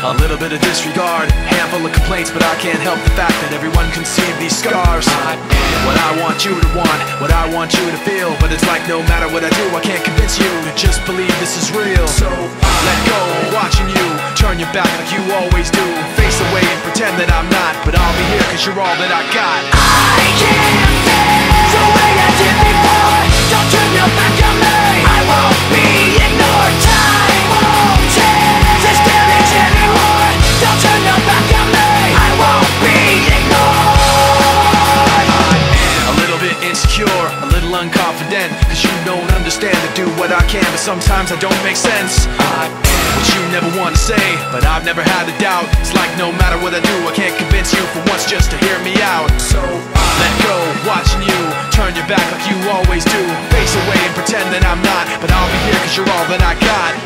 A little bit of disregard, handful of complaints, but I can't help the fact that everyone can see these scars. I am what I want you to want, what I want you to feel, but it's like no matter what I do, I can't convince you to just believe this is real. So let go, watching you turn your back like you always do, face away and pretend that I'm not, but I'll be here cause you're all that I got. I can't feel the way I did before. Don't turn your back on me, I won't be ignored. Time won't take this damage anymore. Don't turn your back on me, I won't be ignored. I'm a little bit insecure, a little unconfident, cause you don't understand to do what I can, but sometimes I don't make sense. I what you never want to say, but I've never had a doubt. It's like no matter what I do, I can't convince you for once just to hear me out. So let go, watching you turn your back like you always do, face away and pretend that I'm not, but I'll be here cause you're all that I got.